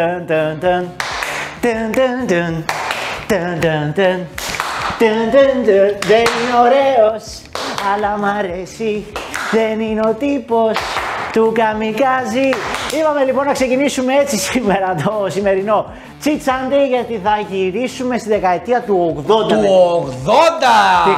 Dun dun dun dun dun dun dun dun dun dun dun dun. Δεν είναι ωραίος, αλλά μ' αρέσει. Δεν είναι ο τύπος του καμικάζι. Είπαμε λοιπόν να ξεκινήσουμε έτσι σήμερα το σημερινό Τσιτσάντε, γιατί θα γυρίσουμε στη δεκαετία του 80.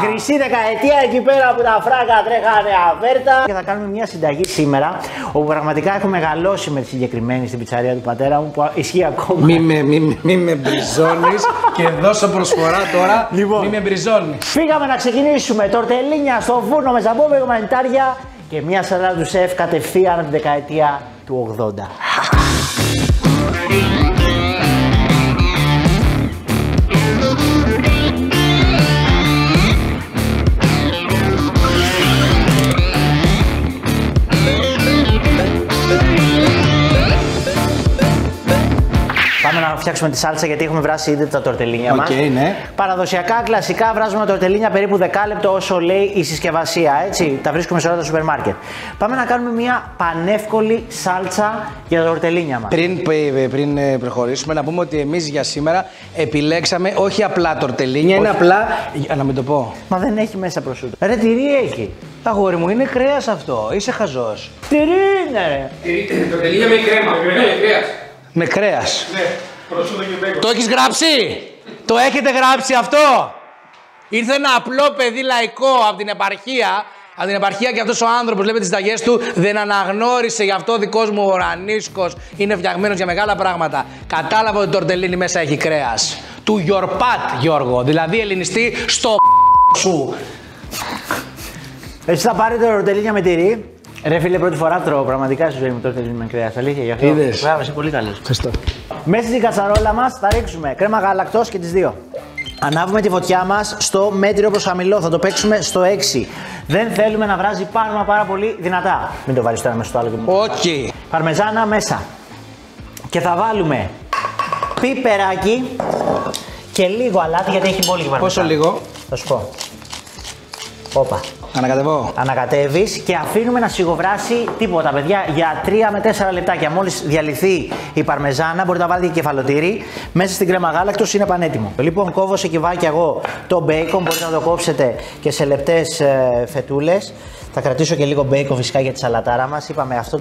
Τη χρυσή δεκαετία, εκεί πέρα που τα φράγκα τρέχανε αβέρτα. Και θα κάνουμε μια συνταγή σήμερα, όπου πραγματικά έχω μεγαλώσει με τη συγκεκριμένη στην πιτσαρία του πατέρα μου, που ισχύει ακόμα. Μη με μπριζώνεις και δώσω προσφορά τώρα. Λοιπόν, μη με μπριζώνεις. Πήγαμε να ξεκινήσουμε τορτελίνια στο φούρνο με ζαμπόμπε, μανιτάρια και μια σαλάτα του σεφ κατευθείαν από τη δεκαετία του 80. Πάμε να φτιάξουμε τη σάλτσα, γιατί έχουμε βράσει ήδη τα τορτελίνια μας. Ναι. Παραδοσιακά, κλασικά, βράζουμε τορτελίνια περίπου 10 λεπτό όσο λέει η συσκευασία, έτσι. Τα βρίσκουμε σε όλα τα σούπερ μάρκετ. Πάμε να κάνουμε μια πανεύκολη σάλτσα για τα τορτελίνια μας. Πριν προχωρήσουμε, να πούμε ότι εμείς για σήμερα επιλέξαμε όχι απλά τορτελίνια, είναι απλά. Να μην το πω. Μα δεν έχει μέσα προσούτο. Ρε, τυρί έχει. Αγόρι μου, είναι κρέας αυτό. Είσαι χαζός. Τυρί είναι. Τορτελίνια με κρέμα, κρέας. Με κρέας. Ναι, προσούτο και μπέικον. Το έχεις γράψει! Το έχετε γράψει αυτό! Ήρθε ένα απλό παιδί λαϊκό από την επαρχία. Από την επαρχία, και αυτός ο άνθρωπος, λέμε τις συνταγές του, δεν αναγνώρισε. Γι' αυτό ο δικός μου ο Ρανίσκος είναι φτιαγμένος για μεγάλα πράγματα. Κατάλαβα ότι το τορτελίνι μέσα έχει κρέας. Του γιορπάτ, Γιώργο. Δηλαδή ελληνιστή στο σου. Εσύ θα πάρετε τορτελίνια με τυρί. Ρε φίλε, πρώτη φορά τρώω πραγματικά στη ζωή μου τορτελίνι με κρέας, αλήθεια, γι' αυτό. Είδες. Μπράβο, είσαι πολύ καλός. Ευχαριστώ. Μέσα στην κατσαρόλα μας θα ρίξουμε κρέμα γαλακτός και τις δύο. Ανάβουμε τη φωτιά μας στο μέτριο προς χαμηλό, θα το παίξουμε στο 6. Δεν θέλουμε να βράζει πάρμα πάρα πολύ δυνατά. Μην το βάλεις τώρα μέσα στο άλλο και μου. Okay. Παρμεζάνα μέσα. Και θα βάλουμε πιπεράκι και λίγο αλάτι, γιατί έχει πολύ παρμεζάνα. Πόσο λίγο? Θα σου πω. Όπα. Ανακατεύω. Ανακατεύεις και αφήνουμε να σιγοβράσει τίποτα, παιδιά, για 3 με 4 λεπτάκια. Μόλις διαλυθεί η παρμεζάνα, μπορείτε να βάλετε και κεφαλοτύρι. Μέσα στην κρέμα γάλακτος είναι πανέτοιμο. Λοιπόν, κόβω σε κυβάκια εγώ το μπέικον. Μπορείτε να το κόψετε και σε λεπτές φετούλες. Θα κρατήσω και λίγο μπέικον φυσικά για τη σαλατάρα μας. Είπαμε, αυτό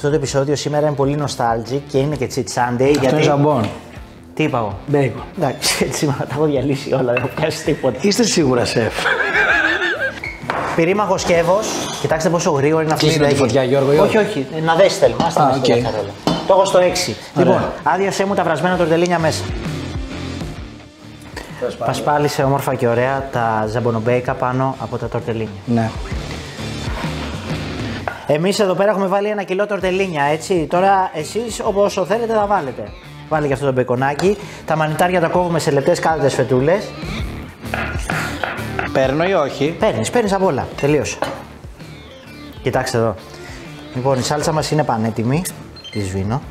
το επεισόδιο σήμερα είναι πολύ nostalgic και είναι και Cheat Sunday. Αυτό γιατί... είναι ζαμπόν. Τι είπα εγώ? Μπέικον. Εντάξει, έτσι σήμερα τα έχω διαλύσει όλα, δεν έχω πιάσει τίποτα. Είστε σίγουρα, σεφ? Πυρίμαχο σκεύος, κοιτάξτε πόσο γρήγορα είναι αυτή η συνταγή. Φωτιά, Γιώργο. Όχι, να δέσει θέλω. Okay. Το έχω στο 6. Ωραία. Λοιπόν, άδειασέ μου τα βρασμένα τορτελίνια μέσα. Πασπάλισε όμορφα και ωραία τα ζαμπονομπέικα πάνω από τα τορτελίνια. Ναι. Εμείς εδώ πέρα έχουμε βάλει 1 κιλό τορτελίνια, έτσι. Τώρα εσείς όσο θέλετε θα βάλετε. Βάλε και αυτό το μπεκονάκι. Τα μανιτάρια τα κόβουμε σε λεπτές κάλτες φετούλες. Παίρνω ή όχι? Παίρνεις από όλα. Τελείωσε. Κοιτάξτε εδώ. Λοιπόν, η σάλτσα μας είναι πανέτοιμη. Τη σβήνω.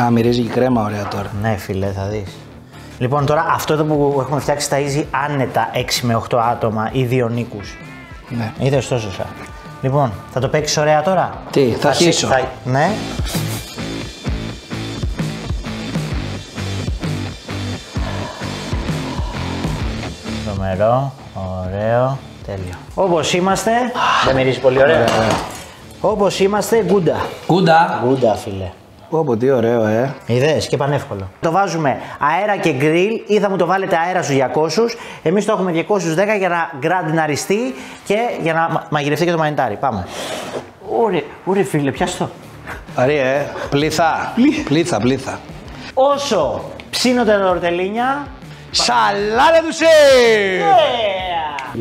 Α, μυρίζει η κρέμα ωραία τώρα. Ναι, φίλε, θα δεις. Λοιπόν, τώρα αυτό εδώ που έχουμε φτιάξει ταΐζει άνετα 6 με 8 άτομα ή 2 νίκους. Ναι. Είδες τόσο σα. Λοιπόν, θα το παίξεις ωραία τώρα. Τι, θα αρχίσω. Ναι. Τρομερό. Ωραίο, τέλειο. Όπως είμαστε, δεν μυρίζει πολύ ωραία. Όπως είμαστε, γκούντα. Γκούντα. Γκούντα, φίλε. Όπω, τι ωραίο, Είδες και πανεύκολο. Το βάζουμε αέρα και γκριλ, ή θα μου το βάλετε αέρα στους 200. Εμείς το έχουμε 210 για να γκραντιναριστεί και για να μαγειρευτεί και το μανιτάρι. Πάμε. Ωραία, φίλε, πιάστο. Ωραία, πλήθα. Όσο ψήνονται τα τορτελίνια. Σαλάτα του σεφ!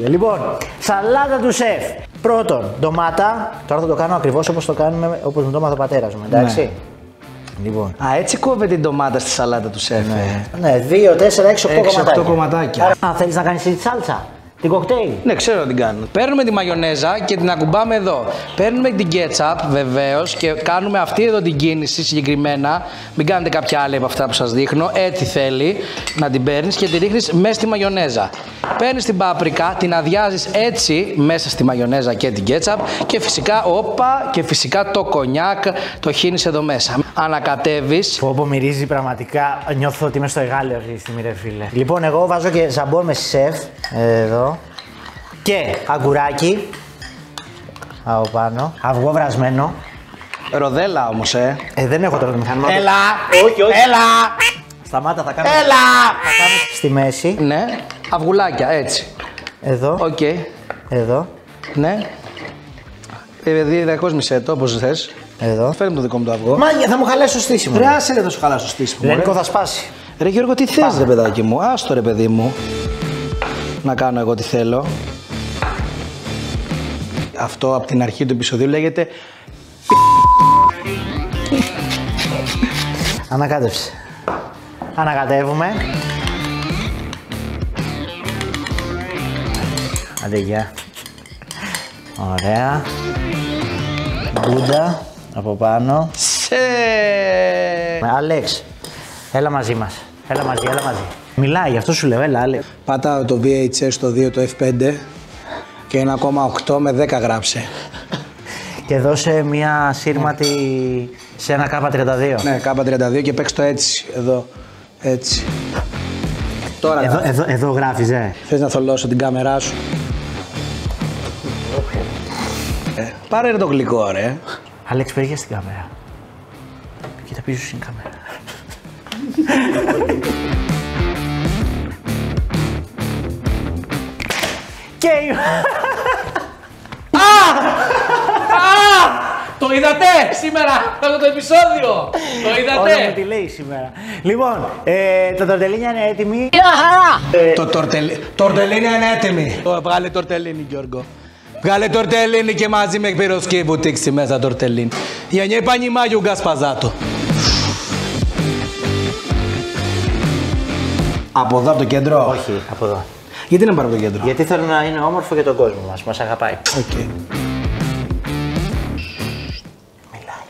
Yeah. Λοιπόν, σαλάτα του σεφ. Πρώτον, ντομάτα. Τώρα θα το κάνω ακριβώς όπως το κάνουμε, όπως μου το μάθει ο πατέρας μου, εντάξει. Ναι. Λοιπόν. Α, έτσι κόβεται την ντομάτα στη σαλάτα του σεφ. Ναι, 2, 4, 6, 8 κομματάκια. Α, θέλεις να κάνεις τη σάλτσα. Την κοκτέιλ. Ναι, ξέρω τι κάνουμε. Παίρνουμε τη μαγιονέζα και την ακουμπάμε εδώ. Παίρνουμε την κέτσαπ βεβαίως και κάνουμε αυτή εδώ την κίνηση συγκεκριμένα. Μην κάνετε κάποια άλλη από αυτά που σας δείχνω. Έτσι θέλει να την παίρνεις και τη ρίχνεις μέσα στη μαγιονέζα. Παίρνεις την πάπρικα, την αδειάζεις έτσι μέσα στη μαγιονέζα και την κέτσαπ και φυσικά, όπα, και φυσικά το κονιάκ το χύνεις εδώ μέσα. Ανακατεύεις. Πόπο μυρίζει πραγματικά. Νιώθω ότι είμαι στο Εγάλεο αυτή τη στιγμή, ρε φίλε. Λοιπόν, εγώ βάζω και ζαμπόν με σεφ. Εδώ. Και αγκουράκι. Από πάνω. Αυγό βρασμένο. Ροδέλα όμως, δεν έχω τώρα το μηχανήμα. Έλα! Όχι, όχι. Έλα! Σταμάτα, θα κάνουμε. Έλα! Θα κάνουμε στη μέση. Ναι. Αυγουλάκια, έτσι. Εδώ. Οκ. Okay. Εδώ. Ναι. Διακόσμισε το όπως θες. Εδώ. Φέρνει το δικό μου το αυγό. Μα θα μου χαλάσει το στήσιμο. Ρε, άσε ρε, θα σου χαλάσει το στήσιμο. Λένικο θα σπάσει. Ρε Γιώργο, τι θες, ρε παιδάκι μου. Άστο, ρε παιδί μου. Να κάνω εγώ τι θέλω. Αυτό από την αρχή του επεισοδίου λέγεται. Ανακάτευση. Ανακατεύουμε. Άντε, γεια. Ωραία. Μπούντα από πάνω. Σε. Αλέξ, έλα μαζί μας. Έλα μαζί, έλα μαζί. Μιλάει, γι' αυτό σου λέω, έλα, Αλέξ. Πάτα το VHS, το 2, το F5 και 1,8 με 10 γράψε. Και δώσε μια σύρματη σε ένα K32. Ναι, K32 και παίξε το έτσι, εδώ. Έτσι. Τώρα εδώ γράφεις, Θες να θολώσω την κάμερά σου. Πάρε το γλυκό, ρε. Αλέξ, περίγεια στην κάμερα. Κοίτα πίσω στην κάμερα. Και... Το είδατε σήμερα, αυτό το επεισόδιο! Το είδατε! Όλα μου τη λέει σήμερα. Λοιπόν, το τορτελίνια είναι έτοιμη. Μια χαρά! Το τορτελίνια είναι έτοιμη. Βγάλε τορτελίνι, Γιώργο. Βγάλε τορτελίνι και μαζί με πυροσκή βουτήξει μέσα τορτελίνι. Για να υπάρχει μάγιο γκασπαζάτο. Από εδώ από το κέντρο. Όχι, από εδώ. Γιατί να πάρω από το κέντρο. Γιατί θέλω να είναι όμορφο για τον κόσμο μας. Μας αγαπάει. Okay. Μιλάει.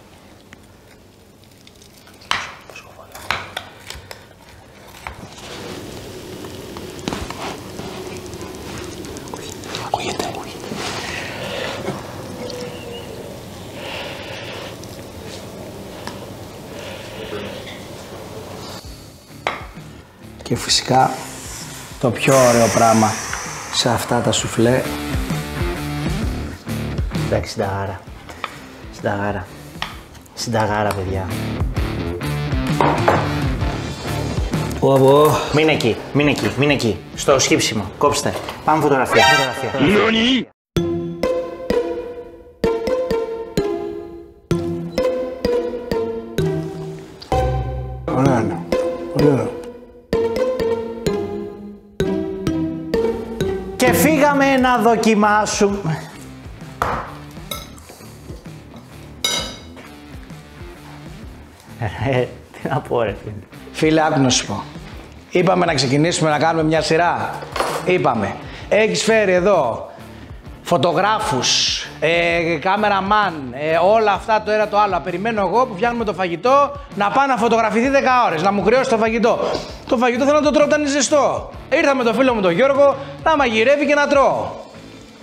Ακούγεται. Και φυσικά το πιο ωραίο πράγμα σε αυτά τα σουφλέ. Εντάξει, συνταγάρα. Συνταγάρα. Συνταγάρα, παιδιά. Ωβο. Μην εκεί, μην εκεί, μην εκεί. Στο σκύψιμο. Κόψτε. Πάμε φωτογραφία. Φωτογραφία. Ωραία. Ωραία. Και φύγαμε να δοκιμάσουμε. Τι να πω, ρε φίλε. Φίλε, άκου να σου πω. Είπαμε να ξεκινήσουμε να κάνουμε μια σειρά. Είπαμε. Έχεις φέρει εδώ φωτογράφους, κάμεραμαν, όλα αυτά το ένα το άλλο. Περιμένω εγώ που φτιάχνουμε το φαγητό να πάω να φωτογραφηθεί 10 ώρες, να μου χρειώσει το φαγητό. Το φαγητό θέλω να το τρώω όταν είναι ζεστό. Ήρθα με τον φίλο μου τον Γιώργο να μαγειρεύει και να τρώω.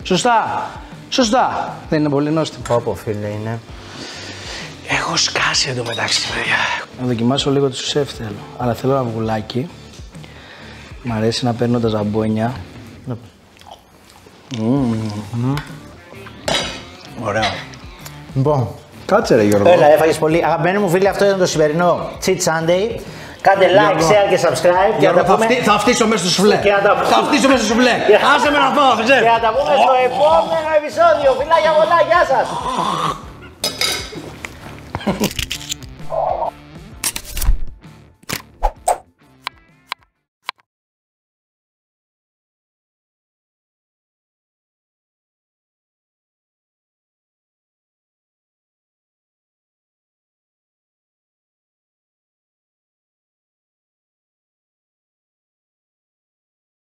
Σωστά. Σωστά. Δεν είναι πολύ νόστιμο. Πόπο, φίλε, είναι. Έχω σκάσει εντωμεταξύ, παιδιά. Να δοκιμάσω λίγο του σεφ θέλω. Αλλά θέλω ένα αυγουλάκι. Μ' αρέσει να παίρνω τα ζαμπόνια. Ωραίο. Λοιπόν, κάτσε ρε Γιώργο. Έλα, έφαγες πολύ. Αγαπημένοι μου φίλοι, αυτό ήταν το σημερινό Cheat Sunday. Κάντε like, share και subscribe. Γιώργο, θα φτύσω μέσα στο σουβλέ. Θα φτύσω μέσα στο σουβλέ. Άσε με να πάω, ξέρεις. Και θα τα πούμε στο επόμενο επεισόδιο. Φιλάκια πολλά, γεια σας.